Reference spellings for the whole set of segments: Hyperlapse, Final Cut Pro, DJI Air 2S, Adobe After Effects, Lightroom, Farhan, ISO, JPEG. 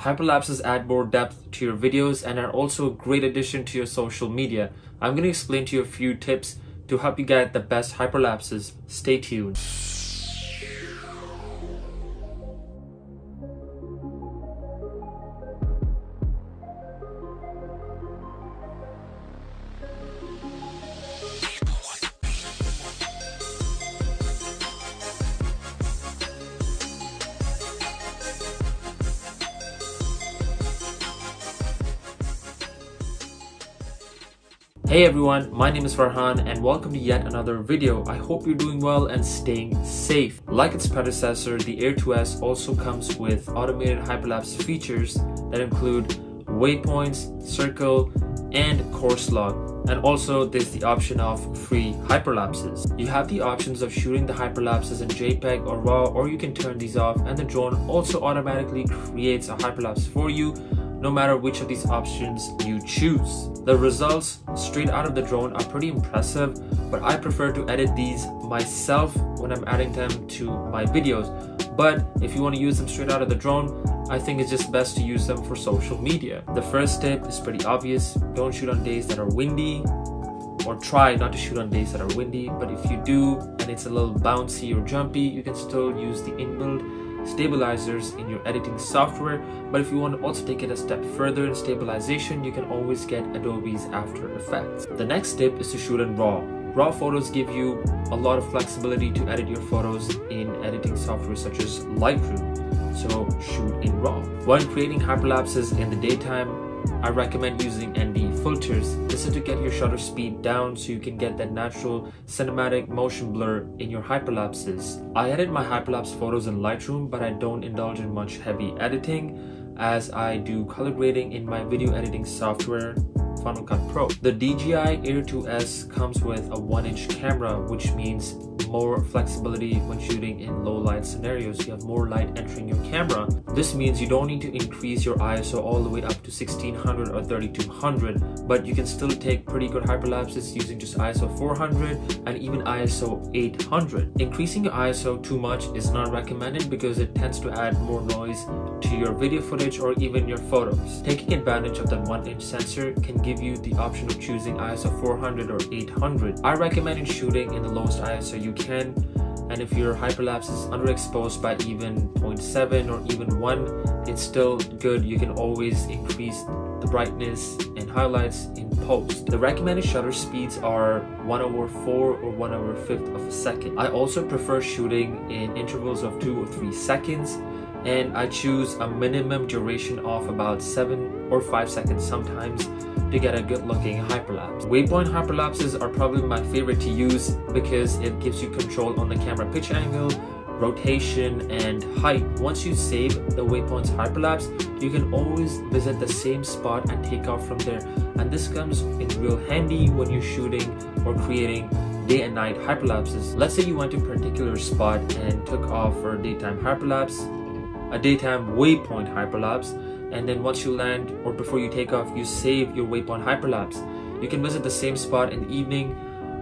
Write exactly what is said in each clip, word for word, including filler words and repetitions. Hyperlapses add more depth to your videos and are also a great addition to your social media. I'm going to explain to you a few tips to help you get the best hyperlapses. Stay tuned. Hey everyone, my name is Farhan and welcome to yet another video. I hope you're doing well and staying safe. Like its predecessor, the Air two S also comes with automated hyperlapse features that include waypoints, circle, and course log. And also there's the option of free hyperlapses. You have the options of shooting the hyperlapses in JPEG or RAW, or you can turn these off, and the drone also automatically creates a hyperlapse for you, no matter which of these options you choose. The results straight out of the drone are pretty impressive, but I prefer to edit these myself when I'm adding them to my videos. But if you want to use them straight out of the drone, I think it's just best to use them for social media. The first tip is pretty obvious. Don't shoot on days that are windy, or try not to shoot on days that are windy. But if you do, and it's a little bouncy or jumpy, you can still use the inbuilt stabilizers in your editing software. But if you want to also take it a step further in stabilization, you can always get Adobe's After Effects. The next tip is to shoot in RAW. RAW photos give you a lot of flexibility to edit your photos in editing software such as Lightroom, so shoot in RAW. When creating hyperlapses in the daytime, I recommend using N D filters. This is to get your shutter speed down so you can get that natural cinematic motion blur in your hyperlapses. I edit my hyperlapse photos in Lightroom, but I don't indulge in much heavy editing as I do color grading in my video editing software, Final Cut Pro. The D J I Air two S comes with a one inch camera, which means more flexibility when shooting in low light scenarios. You have more light entering your camera. This means you don't need to increase your I S O all the way up to sixteen hundred or thirty-two hundred, but you can still take pretty good hyperlapses using just I S O four hundred and even I S O eight hundred. Increasing your I S O too much is not recommended because it tends to add more noise to your video footage or even your photos. Taking advantage of that one inch sensor can give you the option of choosing I S O four hundred or eight hundred. I recommend shooting in the lowest I S O you can, and if your hyperlapse is underexposed by even zero point seven or even one, it's still good. You can always increase the brightness and highlights in post. The recommended shutter speeds are one over four or one over fifth of a second. I also prefer shooting in intervals of two or three seconds, and I choose a minimum duration of about seven or five seconds sometimes to get a good looking hyperlapse. Waypoint hyperlapses are probably my favorite to use because it gives you control on the camera pitch angle, rotation, and height. Once you save the waypoints hyperlapse, you can always visit the same spot and take off from there. And this comes in real handy when you're shooting or creating day and night hyperlapses. Let's say you went to a particular spot and took off for a daytime hyperlapse, a daytime waypoint hyperlapse, and then once you land or before you take off, you save your waypoint hyperlapse. You can visit the same spot in the evening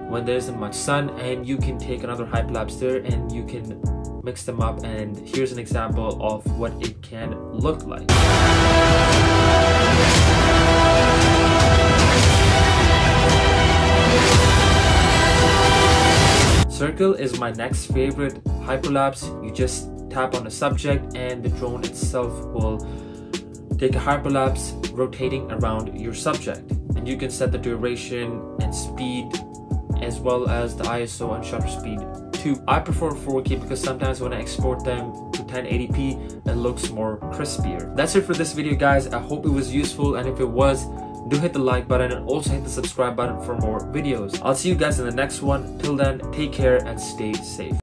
when there isn't much sun, and you can take another hyperlapse there, and you can mix them up, and here's an example of what it can look like. Circle is my next favorite hyperlapse. You just tap on a subject and the drone itself will take a hyperlapse rotating around your subject, and you can set the duration and speed as well as the I S O and shutter speed too. I prefer four K because sometimes when I export them to ten eighty p, it looks more crispier. That's it for this video, guys. I hope it was useful, and if it was, do hit the like button and also hit the subscribe button for more videos. I'll see you guys in the next one. Till then, take care and stay safe.